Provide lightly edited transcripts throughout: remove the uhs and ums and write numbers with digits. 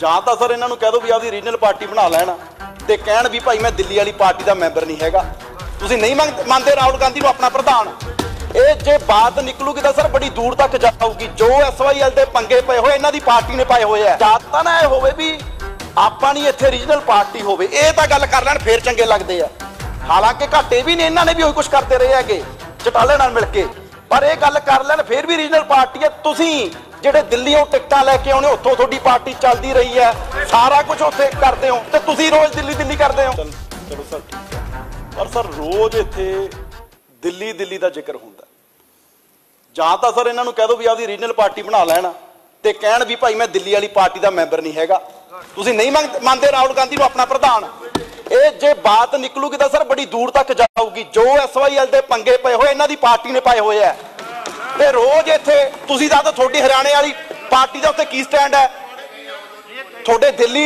ਜਾਂ ਤਾਂ ਸਰ ਇਹਨਾਂ ਨੂੰ ਕਹਿ ਦਿਓ ਵੀ ਆਪਦੀ ਰੀਜਨਲ ਪਾਰਟੀ ਬਣਾ ਲੈਣ ਤੇ ਕਹਿਣ ਵੀ ਭਾਈ ਮੈਂ ਦਿੱਲੀ ਵਾਲੀ ਪਾਰਟੀ ਦਾ ਮੈਂਬਰ ਨਹੀਂ ਹੈਗਾ। ਤੁਸੀਂ ਨਹੀਂ ਮੰਨਦੇ ਰਾਹੁਲ ਗਾਂਧੀ ਨੂੰ ਆਪਣਾ ਪ੍ਰਧਾਨ। ਇਹ ਜੇ ਬਾਤ ਨਿਕਲੂਗੀ ਤਾਂ ਸਰ ਬੜੀ ਦੂਰ ਤੱਕ ਜਾਊਗੀ। ਜੋ SYL ਦੇ ਪੰਗੇ ਪਏ ਹੋਏ ਇਹਨਾਂ ਦੀ ਪਾਰਟੀ ਨੇ ਪਾਏ ਹੋਏ ਆ। ਜਾਤਾਂ ਨਾ ਇਹ ਹੋਵੇ ਵੀ ਆਪਾਂ ਨਹੀਂ ਇੱਥੇ ਰੀਜਨਲ ਪਾਰਟੀ ਹੋਵੇ, ਇਹ ਤਾਂ ਗੱਲ ਕਰ ਲੈਣ ਫੇਰ ਚੰਗੇ ਲੱਗਦੇ ਆ। ਹਾਲਾਂਕਿ ਘਾਟੇ ਵੀ ਨੇ, ਇਹਨਾਂ ਨੇ ਵੀ ਉਹੀ ਕੁਝ ਕਰਦੇ ਰਹੇ ਹੈਗੇ ਚਟਾਲੇ ਨਾਲ ਮਿਲ ਕੇ, ਪਰ ਇਹ ਗੱਲ ਕਰ ਲੈਣ ਫੇਰ ਵੀ ਰੀਜਨਲ ਪਾਰਟੀ ਹੈ। ਤੁਸੀਂ ਜਿਹੜੇ ਦਿੱਲੀੋਂ ਟਿਕਟਾਂ ਲੈ ਕੇ ਆਉਣੇ, ਉੱਥੋਂ ਤੁਹਾਡੀ ਪਾਰਟੀ ਚੱਲਦੀ ਰਹੀ ਹੈ, ਸਾਰਾ ਕੁਝ ਉੱਥੇ ਕਰਦੇ ਹੋ ਤੇ ਤੁਸੀਂ ਰੋਜ਼ ਦਿੱਲੀ ਦਿੱਲੀ ਕਰਦੇ ਹੋ। ਚਲੋ ਸਰ ਠੀਕ ਹੈ, ਪਰ ਸਰ ਰੋਜ਼ ਇੱਥੇ ਦਿੱਲੀ ਦਿੱਲੀ ਦਾ ਜ਼ਿਕਰ ਹੁੰਦਾ। ਜਾਂ ਤਾਂ ਸਰ ਇਹਨਾਂ ਨੂੰ ਕਹਿ ਦਿਓ ਵੀ ਆਪਦੀ ਰੀਜਨਲ ਪਾਰਟੀ ਬਣਾ ਲੈਣ ਤੇ ਕਹਿਣ ਵੀ ਭਾਈ ਮੈਂ ਦਿੱਲੀ ਵਾਲੀ ਪਾਰਟੀ ਦਾ ਮੈਂਬਰ ਨਹੀਂ ਹੈਗਾ। ਤੁਸੀਂ ਨਹੀਂ ਮੰਨਦੇ ਰਾਹੁਲ ਗਾਂਧੀ ਨੂੰ ਆਪਣਾ ਪ੍ਰਧਾਨ। ਇਹ ਜੇ ਬਾਤ ਨਿਕਲੂਗੀ ਤਾਂ ਸਰ ਬੜੀ ਦੂਰ ਤੱਕ ਜਾਊਗੀ। ਜੋ SYL ਦੇ ਪੰਗੇ ਪਏ ਹੋਏ ਇਹਨਾਂ ਦੀ ਪਾਰਟੀ ਨੇ ਪਾਏ ਹੋਏ ਆ। ਤੇ ਰੋਜ਼ ਇੱਥੇ ਤੁਸੀਂ ਦੱਸੋ ਤੁਹਾਡੀ ਹਰਿਆਣੇ ਵਾਲੀ ਪਾਰਟੀ ਦਾ ਉੱਤੇ ਕੀ ਸਟੈਂਡ ਹੈ? ਤੁਹਾਡੇ ਦਿੱਲੀ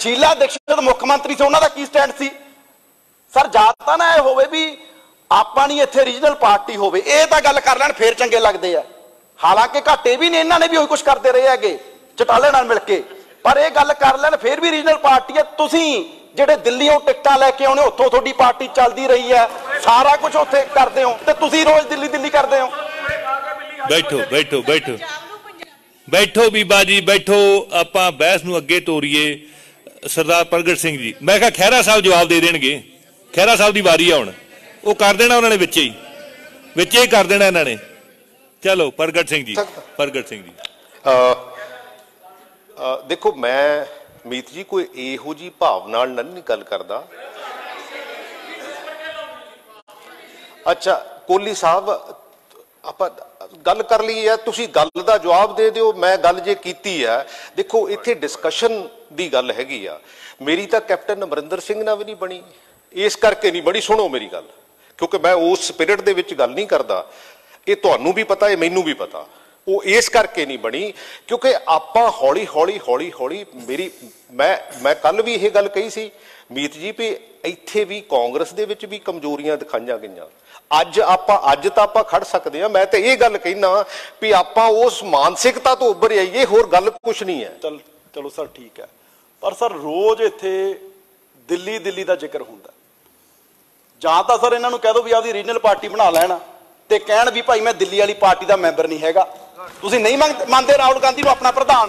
ਸ਼ੀਲਾ ਦੀਕਸ਼ਿਤ ਮੁੱਖ ਮੰਤਰੀ ਸੀ, ਉਹਨਾਂ ਦਾ ਕੀ ਸਟੈਂਡ ਸੀ? ਸਰ ਜਾਤਾਂ ਨਾ ਇਹ ਹੋਵੇ ਵੀ ਆਪਾਂ ਨਹੀਂ ਇੱਥੇ ਰੀਜਨਲ ਪਾਰਟੀ ਹੋਵੇ, ਇਹ ਤਾਂ ਗੱਲ ਕਰ ਲੈਣ ਫੇਰ ਚੰਗੇ ਲੱਗਦੇ ਆ। ਹਾਲਾਂਕਿ ਘਾਟੇ ਵੀ ਨੇ, ਇਹਨਾਂ ਨੇ ਵੀ ਉਹੀ ਕੁਝ ਕਰਦੇ ਰਹੇ ਹੈਗੇ ਚਟਾਲੇ ਨਾਲ ਮਿਲ ਕੇ, ਪਰ ਇਹ ਗੱਲ ਕਰ ਲੈਣ ਫੇਰ ਵੀ ਰੀਜਨਲ ਪਾਰਟੀ ਹੈ। ਤੁਸੀਂ ਜਿਹੜੇ ਦਿੱਲੀੋਂ ਟਿਕਟਾਂ ਲੈ ਕੇ ਆਉਣੇ, ਉੱਥੋਂ ਤੁਹਾਡੀ ਪਾਰਟੀ ਚੱਲਦੀ ਰਹੀ ਹੈ, ਸਾਰਾ ਕੁਝ ਉੱਥੇ ਕਰਦੇ ਹੋ ਤੇ ਤੁਸੀਂ ਰੋਜ਼ ਦਿੱਲੀ ਦਿੱਲੀ ਕਰਦੇ ਹੋ। बैठो बैठो बैठो बैठो बीबा जी बैठो, आपां बहस नूं अगे तोरीए। सरदार प्रगट सिंह जी, मैं कहा खैरा साहब जवाब दे देणगे, खैरा साहब दी वारी आ हुण, वो कर देना उन्होंने विचे ही कर देना इन्होंने। चलो प्रगट सिंह जी देखो, मैं मीत जी कोई इहो जी भावना नहीं गल करदा। अच्छा कोहली साहब ਆਪਾਂ ਗੱਲ ਕਰ ਲਈ ਹੈ, ਤੁਸੀਂ ਗੱਲ ਦਾ ਜਵਾਬ ਦੇ ਦਿਓ। ਮੈਂ ਗੱਲ ਜੇ ਕੀਤੀ ਹੈ, ਦੇਖੋ ਇੱਥੇ ਡਿਸਕਸ਼ਨ ਦੀ ਗੱਲ ਹੈਗੀ ਆ। ਮੇਰੀ ਤਾਂ ਕੈਪਟਨ ਅਮਰਿੰਦਰ ਸਿੰਘ ਨਾਲ ਵੀ ਨਹੀਂ ਬਣੀ, ਇਸ ਕਰਕੇ ਨਹੀਂ ਬਣੀ, ਸੁਣੋ ਮੇਰੀ ਗੱਲ, ਕਿਉਂਕਿ ਮੈਂ ਉਸ ਸਪਿਰਿਟ ਦੇ ਵਿੱਚ ਗੱਲ ਨਹੀਂ ਕਰਦਾ। ਇਹ ਤੁਹਾਨੂੰ ਵੀ ਪਤਾ, ਇਹ ਮੈਨੂੰ ਵੀ ਪਤਾ। ਉਹ ਇਸ ਕਰਕੇ ਨਹੀਂ ਬਣੀ ਕਿਉਂਕਿ ਆਪਾਂ ਹੌਲੀ ਹੌਲੀ ਹੌਲੀ ਹੌਲੀ ਮੇਰੀ ਮੈਂ ਕੱਲ ਵੀ ਇਹ ਗੱਲ ਕਹੀ ਸੀ ਮੀਤ ਜੀ ਵੀ ਇੱਥੇ ਵੀ ਕਾਂਗਰਸ ਦੇ ਵਿੱਚ ਵੀ ਕਮਜ਼ੋਰੀਆਂ ਦਿਖਾਈਆਂ ਗਈਆਂ। ਅੱਜ ਤਾਂ ਆਪਾਂ ਖੜ ਸਕਦੇ ਹਾਂ। ਮੈਂ ਤਾਂ ਇਹ ਗੱਲ ਕਹਿਣਾ ਵੀ ਆਪਾਂ ਉਸ ਮਾਨਸਿਕਤਾ ਤੋਂ ਉੱਭਰ ਆਈਏ, ਹੋਰ ਗੱਲ ਕੁਛ ਨਹੀਂ ਹੈ। ਚਲੋ ਸਰ ਠੀਕ ਹੈ, ਪਰ ਸਰ ਰੋਜ਼ ਇੱਥੇ ਦਿੱਲੀ ਦਿੱਲੀ ਦਾ ਜ਼ਿਕਰ ਹੁੰਦਾ। ਜਾਂ ਤਾਂ ਸਰ ਇਹਨਾਂ ਨੂੰ ਕਹਿ ਦਿਓ ਵੀ ਆਪਦੀ ਰੀਜਨਲ ਪਾਰਟੀ ਬਣਾ ਲੈਣ ਤੇ ਕਹਿਣ ਵੀ ਭਾਈ ਮੈਂ ਦਿੱਲੀ ਵਾਲੀ ਪਾਰਟੀ ਦਾ ਮੈਂਬਰ ਨਹੀਂ ਹੈਗਾ। ਤੁਸੀਂ ਨਹੀਂ ਮੰਨਦੇ ਰਾਹੁਲ ਗਾਂਧੀ ਨੂੰ ਆਪਣਾ ਪ੍ਰਧਾਨ।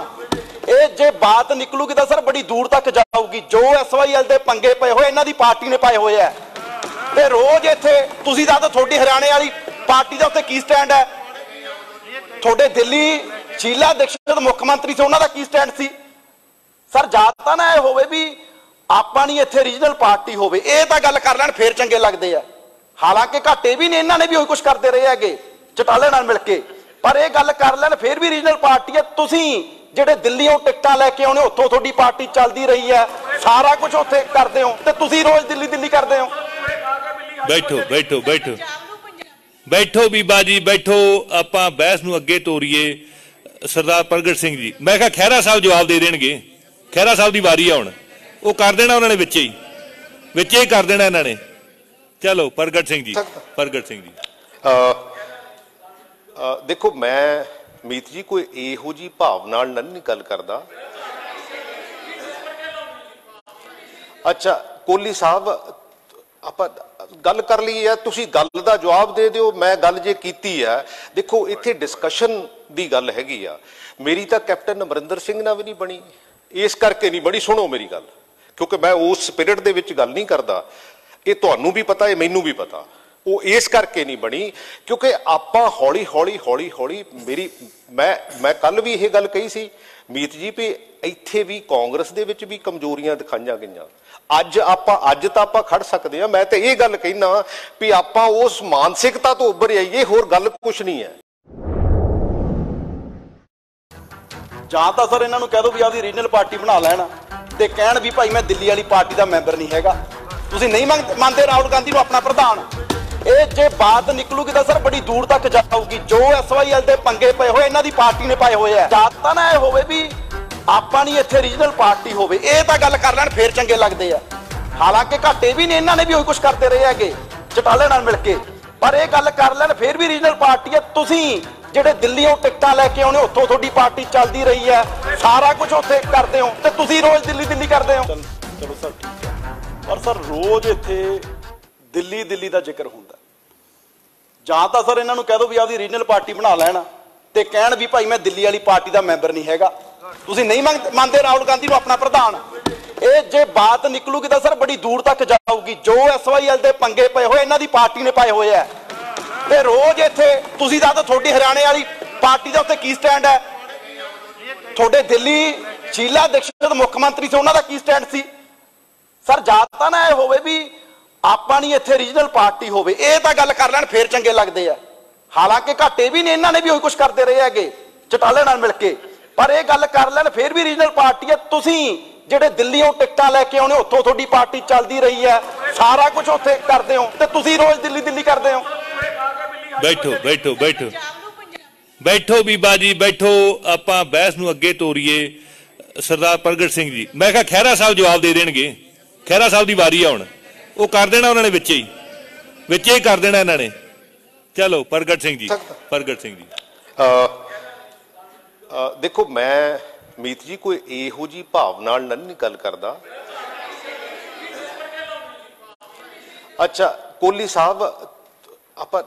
ਇਹ ਜੇ ਬਾਤ ਨਿਕਲੂਗੀ ਤਾਂ ਸਰ ਬੜੀ ਦੂਰ ਤੱਕ ਜਾਊਗੀ। ਜੋ SYL ਦੇ ਪੰਗੇ ਪਏ ਹੋਏ ਇਹਨਾਂ ਦੀ ਪਾਰਟੀ ਨੇ ਪਾਏ ਹੋਏ ਆ। ਤੇ ਰੋਜ਼ ਇੱਥੇ ਤੁਸੀਂ ਦੱਸੋ ਤੁਹਾਡੀ ਹਰਿਆਣੇ ਵਾਲੀ ਪਾਰਟੀ ਦਾ ਉੱਤੇ ਕੀ ਸਟੈਂਡ ਹੈ? ਤੁਹਾਡੇ ਦਿੱਲੀ ਸ਼ੀਲਾ ਦੀਕਸ਼ਿਤ ਮੁੱਖ ਮੰਤਰੀ ਸੀ, ਉਹਨਾਂ ਦਾ ਕੀ ਸਟੈਂਡ ਸੀ? ਸਰ ਜਾਤਾਂ ਨਾ ਇਹ ਹੋਵੇ ਵੀ ਆਪਾਂ ਨਹੀਂ ਇੱਥੇ ਰੀਜਨਲ ਪਾਰਟੀ ਹੋਵੇ, ਇਹ ਤਾਂ ਗੱਲ ਕਰ ਲੈਣ ਫੇਰ ਚੰਗੇ ਲੱਗਦੇ ਆ। ਹਾਲਾਂਕਿ ਘਾਟੇ ਵੀ ਨੇ, ਇਹਨਾਂ ਨੇ ਵੀ ਉਹੀ ਕੁਝ ਕਰਦੇ ਰਹੇ ਹੈਗੇ ਚਟਾਲੇ ਨਾਲ ਮਿਲ ਕੇ, ਪਰ ਇਹ ਗੱਲ ਕਰ ਲੈਣ ਫੇਰ ਵੀ ਰੀਜਨਲ ਪਾਰਟੀ ਹੈ। ਤੁਸੀਂ ਜਿਹੜੇ ਦਿੱਲੀੋਂ ਟਿਕਟਾਂ ਲੈ ਕੇ ਆਉਣੇ, ਉੱਥੋਂ ਤੁਹਾਡੀ ਪਾਰਟੀ ਚੱਲਦੀ ਰਹੀ ਹੈ, ਸਾਰਾ ਕੁਝ ਉੱਥੇ ਕਰਦੇ ਹੋ ਤੇ ਤੁਸੀਂ ਰੋਜ਼ ਦਿੱਲੀ ਦਿੱਲੀ ਕਰਦੇ ਹੋ। बैठो बैठो बैठो बैठो बीबा जी बैठो, आपां बहस नूं अगे तोरीए। सरदार प्रगट सिंह जी, मैं कहा खैरा साहब जवाब दे देणगे, खैरा साहब दी वारी आ हुण, वो कर देना उन्होंने विचे ही कर देना इन्होंने। चलो प्रगट सिंह जी देखो, मैं मीत जी कोई इहो जी भावना नहीं गल करदा। अच्छा कोहली साहब ਆਪਾਂ ਗੱਲ ਕਰ ਲਈ ਹੈ, ਤੁਸੀਂ ਗੱਲ ਦਾ ਜਵਾਬ ਦੇ ਦਿਓ। ਮੈਂ ਗੱਲ ਜੇ ਕੀਤੀ ਹੈ, ਦੇਖੋ ਇੱਥੇ ਡਿਸਕਸ਼ਨ ਦੀ ਗੱਲ ਹੈਗੀ ਆ। ਮੇਰੀ ਤਾਂ ਕੈਪਟਨ ਅਮਰਿੰਦਰ ਸਿੰਘ ਨਾਲ ਵੀ ਨਹੀਂ ਬਣੀ, ਇਸ ਕਰਕੇ ਨਹੀਂ ਬਣੀ, ਸੁਣੋ ਮੇਰੀ ਗੱਲ, ਕਿਉਂਕਿ ਮੈਂ ਉਸ ਸਪਿਰਿਟ ਦੇ ਵਿੱਚ ਗੱਲ ਨਹੀਂ ਕਰਦਾ। ਇਹ ਤੁਹਾਨੂੰ ਵੀ ਪਤਾ, ਇਹ ਮੈਨੂੰ ਵੀ ਪਤਾ। ਉਹ ਇਸ ਕਰਕੇ ਨਹੀਂ ਬਣੀ ਕਿਉਂਕਿ ਆਪਾਂ ਹੌਲੀ ਹੌਲੀ ਹੌਲੀ ਹੌਲੀ ਮੇਰੀ ਮੈਂ ਕੱਲ ਵੀ ਇਹ ਗੱਲ ਕਹੀ ਸੀ ਮੀਤ ਜੀ ਵੀ ਇੱਥੇ ਵੀ ਕਾਂਗਰਸ ਦੇ ਵਿੱਚ ਵੀ ਕਮਜ਼ੋਰੀਆਂ ਦਿਖਾਈਆਂ ਗਈਆਂ। ਅੱਜ ਤਾਂ ਆਪਾਂ ਖੜ ਸਕਦੇ ਹਾਂ। ਮੈਂ ਤਾਂ ਇਹ ਗੱਲ ਕਹਿਣਾ ਵੀ ਆਪਾਂ ਉਸ ਮਾਨਸਿਕਤਾ ਤੋਂ ਉੱਭਰ ਆਈਏ, ਹੋਰ ਗੱਲ ਕੁਛ ਨਹੀਂ ਹੈ। ਜਾਂ ਤਾਂ ਸਰ ਇਹਨਾਂ ਨੂੰ ਕਹਿ ਦਿਓ ਵੀ ਆਪਦੀ ਰੀਜਨਲ ਪਾਰਟੀ ਬਣਾ ਲੈਣ ਤੇ ਕਹਿਣ ਵੀ ਭਾਈ ਮੈਂ ਦਿੱਲੀ ਵਾਲੀ ਪਾਰਟੀ ਦਾ ਮੈਂਬਰ ਨਹੀਂ ਹੈਗਾ। ਤੁਸੀਂ ਨਹੀਂ ਮੰਨਦੇ ਰਾਹੁਲ ਗਾਂਧੀ ਨੂੰ ਆਪਣਾ ਪ੍ਰਧਾਨ। ਇਹ ਜੇ ਬਾਤ ਨਿਕਲੂਗੀ ਤਾਂ ਸਰ ਬੜੀ ਦੂਰ ਤੱਕ ਜਾਊਗੀ। ਜੋ SYL ਦੇ ਪੰਗੇ ਪਏ ਹੋਏ ਇਹਨਾਂ ਦੀ ਪਾਰਟੀ ਨੇ ਪਾਏ ਹੋਏ ਆ। ਜਾਤਾਂ ਨਾ ਇਹ ਹੋਵੇ ਵੀ ਆਪਾਂ ਨਹੀਂ ਇੱਥੇ ਰੀਜਨਲ ਪਾਰਟੀ ਹੋਵੇ, ਇਹ ਤਾਂ ਗੱਲ ਕਰ ਲੈਣ ਫੇਰ ਚੰਗੇ ਲੱਗਦੇ ਆ। ਹਾਲਾਂਕਿ ਘਾਟੇ ਵੀ ਨੇ, ਇਹਨਾਂ ਨੇ ਵੀ ਉਹੀ ਕੁਝ ਕਰਦੇ ਰਹੇ ਹੈਗੇ ਚਟਾਲੇ ਨਾਲ ਮਿਲ ਕੇ, ਪਰ ਇਹ ਗੱਲ ਕਰ ਲੈਣ ਫੇਰ ਵੀ ਰੀਜਨਲ ਪਾਰਟੀ ਹੈ। ਤੁਸੀਂ ਜਿਹੜੇ ਦਿੱਲੀੋਂ ਟਿਕਟਾਂ ਲੈ ਕੇ ਆਉਣੇ ਉੱਥੋਂ ਤੁਹਾਡੀ ਪਾਰਟੀ ਚੱਲਦੀ ਰਹੀ ਹੈ, ਸਾਰਾ ਕੁਝ ਉੱਥੇ ਕਰਦੇ ਹੋ ਤੇ ਤੁਸੀਂ ਰੋਜ਼ ਦਿੱਲੀ ਦਿੱਲੀ ਕਰਦੇ ਹੋ। ਚਲੋ ਸਰ ਠੀਕ ਹੈ, ਪਰ ਸਰ ਰੋਜ਼ ਇੱਥੇ ਦਿੱਲੀ ਦਿੱਲੀ ਦਾ ਜ਼ਿਕਰ ਹੁੰਦਾ। ਜਾਂ ਤਾਂ ਸਰ ਇਹਨਾਂ ਨੂੰ ਕਹਿ ਦਿਓ ਵੀ ਆਪਦੀ ਰੀਜਨਲ ਪਾਰਟੀ ਬਣਾ ਲੈਣ ਤੇ ਕਹਿਣ ਵੀ ਭਾਈ ਮੈਂ ਦਿੱਲੀ ਵਾਲੀ ਪਾਰਟੀ ਦਾ ਮੈਂਬਰ ਨਹੀਂ ਹੈਗਾ। ਤੁਸੀਂ ਨਹੀਂ ਮੰਨਦੇ ਰਾਹੁਲ ਗਾਂਧੀ ਨੂੰ ਆਪਣਾ ਪ੍ਰਧਾਨ। ਇਹ ਜੇ ਬਾਤ ਨਿਕਲੂਗੀ ਤਾਂ ਸਰ ਬੜੀ ਦੂਰ ਤੱਕ ਜਾਊਗੀ। ਜੋ SYL ਦੇ ਪੰਗੇ ਪਏ ਹੋਏ ਇਹਨਾਂ ਦੀ ਪਾਰਟੀ ਨੇ ਪਾਏ ਹੋਏ ਆ ਤੇ ਰੋਜ਼ ਇੱਥੇ ਤੁਸੀਂ ਦੱਸੋ ਤੁਹਾਡੀ ਹਰਿਆਣੇ ਵਾਲੀ ਪਾਰਟੀ ਦਾ ਉੱਤੇ ਕੀ ਸਟੈਂਡ ਹੈ? ਤੁਹਾਡੇ ਦਿੱਲੀ ਸ਼ੀਲਾ ਦੀਕਸ਼ਿਤ ਮੁੱਖ ਮੰਤਰੀ ਸੀ, ਉਹਨਾਂ ਦਾ ਕੀ ਸਟੈਂਡ ਸੀ? ਸਰ ਜਾਤਾ ਨਾ ਇਹ ਹੋਵੇ ਵੀ ਆਪਾਂ ਨਹੀਂ ਇੱਥੇ ਰੀਜਨਲ ਪਾਰਟੀ ਹੋਵੇ, ਇਹ ਤਾਂ ਗੱਲ ਕਰ ਲੈਣ ਫੇਰ ਚੰਗੇ ਲੱਗਦੇ ਆ। ਹਾਲਾਂਕਿ ਘਾਟੇ ਵੀ ਨੇ, ਇਹਨਾਂ ਨੇ ਵੀ ਉਹੀ ਕੁਝ ਕਰਦੇ ਰਹੇ ਹੈਗੇ ਚਟਾਲੇ ਨਾਲ ਮਿਲ ਕੇ, ਪਰ ਇਹ ਗੱਲ ਕਰ ਲੈਣ ਫੇਰ ਵੀ ਰੀਜਨਲ ਪਾਰਟੀ ਹੈ। ਤੁਸੀਂ ਜਿਹੜੇ ਦਿੱਲੀੋਂ ਟਿਕਟਾਂ ਲੈ ਕੇ ਆਉਣੇ ਉੱਥੋਂ ਤੁਹਾਡੀ ਪਾਰਟੀ ਚੱਲਦੀ ਰਹੀ ਹੈ, ਸਾਰਾ ਕੁਝ ਉੱਥੇ ਕਰਦੇ ਹੋ ਤੇ ਤੁਸੀਂ ਰੋਜ਼ ਦਿੱਲੀ ਦਿੱਲੀ ਕਰਦੇ ਹੋ। बैठो बैठो बैठो बैठो बीबा जी बैठो, आप बहस नूं अगे तोरीए। सरदार प्रगट सिंह जी, मैं कहा खैरा साहब जवाब दे देणगे, खैरा साहब की वारी है हुण, वो कर देना उन्होंने विच ही कर देना इन्होंने। चलो प्रगट सिंह जी देखो मैं मीत जी कोई इहो जी भावना नहीं गल करदा। अच्छा कोहली साहब ਆਪਾਂ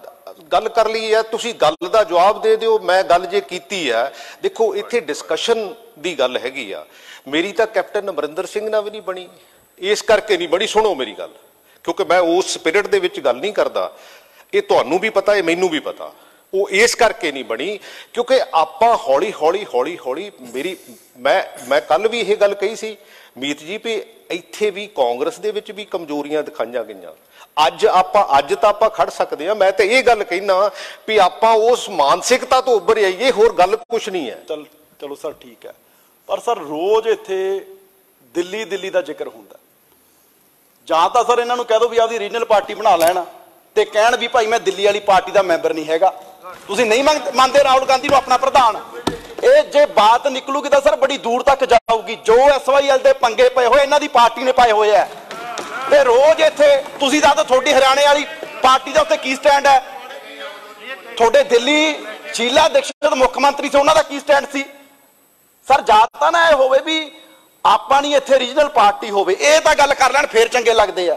ਗੱਲ ਕਰ ਲਈ ਹੈ, ਤੁਸੀਂ ਗੱਲ ਦਾ ਜਵਾਬ ਦੇ ਦਿਓ। ਮੈਂ ਗੱਲ ਜੇ ਕੀਤੀ ਹੈ, ਦੇਖੋ ਇੱਥੇ ਡਿਸਕਸ਼ਨ ਦੀ ਗੱਲ ਹੈਗੀ ਆ। ਮੇਰੀ ਤਾਂ ਕੈਪਟਨ ਅਮਰਿੰਦਰ ਸਿੰਘ ਨਾਲ ਵੀ ਨਹੀਂ ਬਣੀ, ਇਸ ਕਰਕੇ ਨਹੀਂ ਬਣੀ, ਸੁਣੋ ਮੇਰੀ ਗੱਲ, ਕਿਉਂਕਿ ਮੈਂ ਉਸ ਸਪਿਰਿਟ ਦੇ ਵਿੱਚ ਗੱਲ ਨਹੀਂ ਕਰਦਾ। ਇਹ ਤੁਹਾਨੂੰ ਵੀ ਪਤਾ, ਇਹ ਮੈਨੂੰ ਵੀ ਪਤਾ। ਉਹ ਇਸ ਕਰਕੇ ਨਹੀਂ ਬਣੀ ਕਿਉਂਕਿ ਆਪਾਂ ਹੌਲੀ ਹੌਲੀ ਮੇਰੀ ਮੈਂ ਕੱਲ ਵੀ ਇਹ ਗੱਲ ਕਹੀ ਸੀ ਮੀਤ ਜੀ ਵੀ ਇੱਥੇ ਵੀ ਕਾਂਗਰਸ ਦੇ ਵਿੱਚ ਵੀ ਕਮਜ਼ੋਰੀਆਂ ਦਿਖਾਈਆਂ ਗਈਆਂ। ਅੱਜ ਤਾਂ ਆਪਾਂ ਖੜ ਸਕਦੇ ਆ। ਮੈਂ ਤਾਂ ਇਹ ਗੱਲ ਕਹਿਣਾ ਵੀ ਆਪਾਂ ਉਸ ਮਾਨਸਿਕਤਾ ਤੋਂ ਉੱਭਰ ਆਈਏ, ਹੋਰ ਗੱਲ ਕੁਛ ਨਹੀਂ ਹੈ। ਚਲੋ ਸਰ ਠੀਕ ਹੈ, ਪਰ ਸਰ ਰੋਜ਼ ਇੱਥੇ ਦਿੱਲੀ ਦਿੱਲੀ ਦਾ ਜ਼ਿਕਰ ਹੁੰਦਾ। ਜਾਂ ਤਾਂ ਸਰ ਇਹਨਾਂ ਨੂੰ ਕਹਿ ਦਿਓ ਵੀ ਆਪਦੀ ਰੀਜਨਲ ਪਾਰਟੀ ਬਣਾ ਲੈਣ ਤੇ ਕਹਿਣ ਵੀ ਭਾਈ ਮੈਂ ਦਿੱਲੀ ਵਾਲੀ ਪਾਰਟੀ ਦਾ ਮੈਂਬਰ ਨਹੀਂ ਹੈਗਾ। ਤੁਸੀਂ ਨਹੀਂ ਮੰਨਦੇ ਰਾਹੁਲ ਗਾਂਧੀ ਨੂੰ ਆਪਣਾ ਪ੍ਰਧਾਨ। ਇਹ ਜੇ ਬਾਤ ਨਿਕਲੂਗੀ ਤਾਂ ਸਰ ਬੜੀ ਦੂਰ ਤੱਕ ਜਾਊਗੀ। ਜੋ SYL ਦੇ ਪੰਗੇ ਪਏ ਹੋਏ ਇਹਨਾਂ ਦੀ ਪਾਰਟੀ ਨੇ ਪਾਏ ਹੋਏ ਆ ਤੇ ਰੋਜ਼ ਇੱਥੇ ਤੁਸੀਂ ਦੱਸੋ ਤੁਹਾਡੀ ਹਰਿਆਣੇ ਵਾਲੀ ਪਾਰਟੀ ਦਾ ਉੱਤੇ ਕੀ ਸਟੈਂਡ ਹੈ? ਤੁਹਾਡੇ ਦਿੱਲੀ ਸ਼ੀਲਾ ਦੀਕਸ਼ਿਤ ਮੁੱਖ ਮੰਤਰੀ ਸੀ, ਉਹਨਾਂ ਦਾ ਕੀ ਸਟੈਂਡ ਸੀ? ਸਰ ਜਾਤਾ ਨਾ ਇਹ ਹੋਵੇ ਵੀ ਆਪਾਂ ਨਹੀਂ ਇੱਥੇ ਰੀਜਨਲ ਪਾਰਟੀ ਹੋਵੇ, ਇਹ ਤਾਂ ਗੱਲ ਕਰ ਲੈਣ ਫੇਰ ਚੰਗੇ ਲੱਗਦੇ ਆ।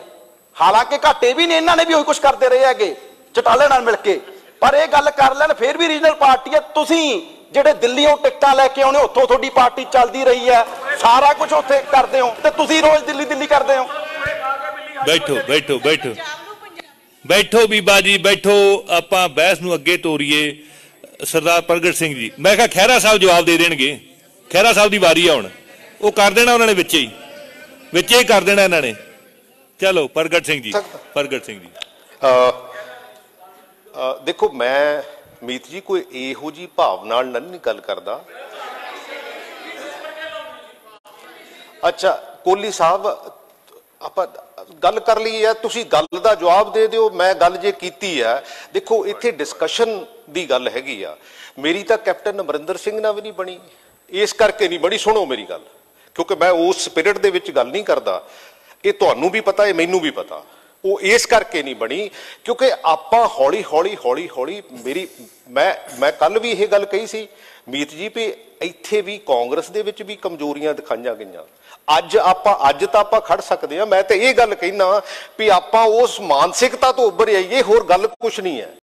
ਹਾਲਾਂਕਿ ਘਾਟੇ ਵੀ ਨੇ, ਇਹਨਾਂ ਨੇ ਵੀ ਉਹੀ ਕੁਝ ਕਰਦੇ ਰਹੇ ਹੈਗੇ ਚਟਾਲੇ ਨਾਲ ਮਿਲ ਕੇ, ਪਰ ਇਹ ਗੱਲ ਕਰ ਲੈਣ ਫੇਰ ਵੀ ਰੀਜਨਲ ਪਾਰਟੀ ਹੈ। ਤੁਸੀਂ ਜਿਹੜੇ ਦਿੱਲੀੋਂ ਟਿਕਟਾਂ ਲੈ ਕੇ ਆਉਣੇ ਉੱਥੋਂ ਤੁਹਾਡੀ ਪਾਰਟੀ ਚੱਲਦੀ ਰਹੀ ਹੈ, ਸਾਰਾ ਕੁਝ ਉੱਥੇ ਕਰਦੇ ਹੋ ਤੇ ਤੁਸੀਂ ਰੋਜ਼ ਦਿੱਲੀ ਦਿੱਲੀ ਕਰਦੇ ਹੋ। बैठो बैठो बैठो बैठो बीबा जी बैठो, आप बहस नूं अगे तोरीए। सरदार प्रगट सिंह जी, मैं कहा खैरा साहब जवाब दे देणगे, खैरा साहब की वारी है हुण, वो कर देना उन्होंने विच ही कर देना इन्होंने। चलो प्रगट सिंह जी देखो मैं मीत जी कोई इहो जी भावना नहीं गल करदा। अच्छा कोहली साहब ਆਪਾਂ ਗੱਲ ਕਰ ਲਈ ਹੈ, ਤੁਸੀਂ ਗੱਲ ਦਾ ਜਵਾਬ ਦੇ ਦਿਓ। ਮੈਂ ਗੱਲ ਜੇ ਕੀਤੀ ਹੈ, ਦੇਖੋ ਇੱਥੇ ਡਿਸਕਸ਼ਨ ਦੀ ਗੱਲ ਹੈਗੀ ਆ। ਮੇਰੀ ਤਾਂ ਕੈਪਟਨ ਅਮਰਿੰਦਰ ਸਿੰਘ ਨਾਲ ਵੀ ਨਹੀਂ ਬਣੀ, ਇਸ ਕਰਕੇ ਨਹੀਂ ਬਣੀ, ਸੁਣੋ ਮੇਰੀ ਗੱਲ, ਕਿਉਂਕਿ ਮੈਂ ਉਸ ਸਪਿਰਿਟ ਦੇ ਵਿੱਚ ਗੱਲ ਨਹੀਂ ਕਰਦਾ। ਇਹ ਤੁਹਾਨੂੰ ਵੀ ਪਤਾ, ਇਹ ਮੈਨੂੰ ਵੀ ਪਤਾ। ਉਹ ਇਸ ਕਰਕੇ ਨਹੀਂ ਬਣੀ ਕਿਉਂਕਿ ਆਪਾਂ ਹੌਲੀ ਹੌਲੀ ਮੇਰੀ ਮੈਂ ਕੱਲ ਵੀ ਇਹ ਗੱਲ ਕਹੀ ਸੀ ਮੀਤ ਜੀ ਵੀ ਇੱਥੇ ਵੀ ਕਾਂਗਰਸ ਦੇ ਵਿੱਚ ਵੀ ਕਮਜ਼ੋਰੀਆਂ ਦਿਖਾਈਆਂ ਗਈਆਂ। ਅੱਜ ਤਾਂ ਆਪਾਂ ਖੜ ਸਕਦੇ ਆ। ਮੈਂ ਤਾਂ ਇਹ ਗੱਲ ਕਹਿਣਾ ਵੀ ਆਪਾਂ ਉਸ ਮਾਨਸਿਕਤਾ ਤੋਂ ਉੱਭਰ ਆਈਏ, ਹੋਰ ਗੱਲ ਕੁਛ ਨਹੀਂ ਹੈ।